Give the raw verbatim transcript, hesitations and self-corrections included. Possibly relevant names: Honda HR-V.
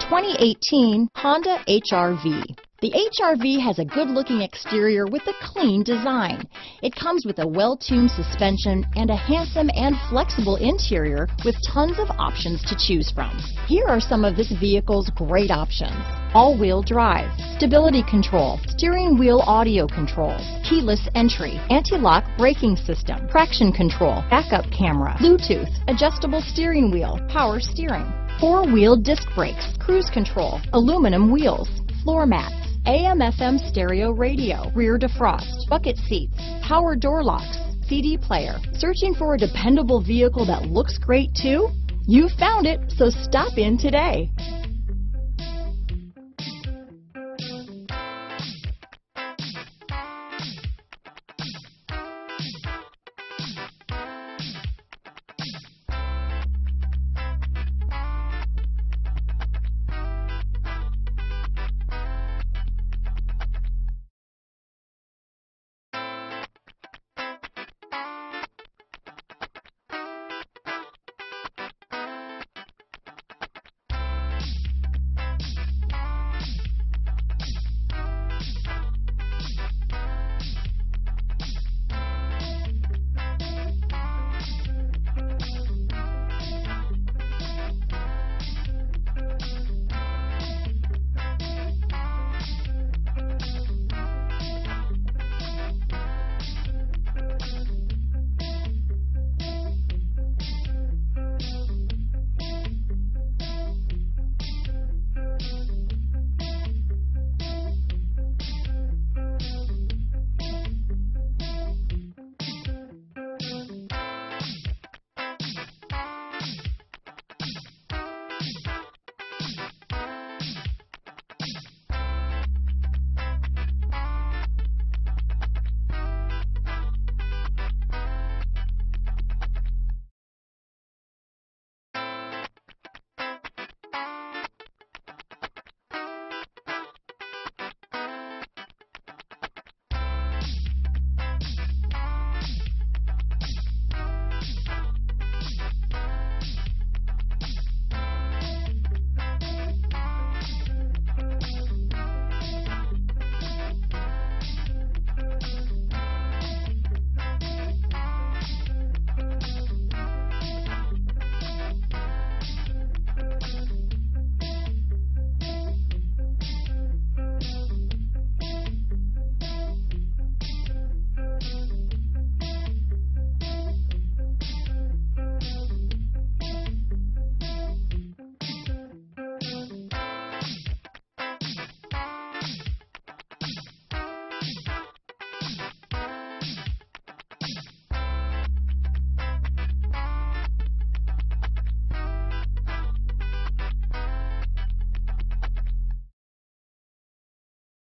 twenty eighteen Honda H R V. The H R V has a good-looking exterior with a clean design. It comes with a well-tuned suspension and a handsome and flexible interior with tons of options to choose from. Here are some of this vehicle's great options: all-wheel drive, stability control, steering wheel audio controls, keyless entry, anti-lock braking system, traction control, backup camera, Bluetooth, adjustable steering wheel, power steering, four-wheel disc brakes, cruise control, aluminum wheels, floor mats, A M F M stereo radio, rear defrost, bucket seats, power door locks, C D player. Searching for a dependable vehicle that looks great too? You found it, so stop in today.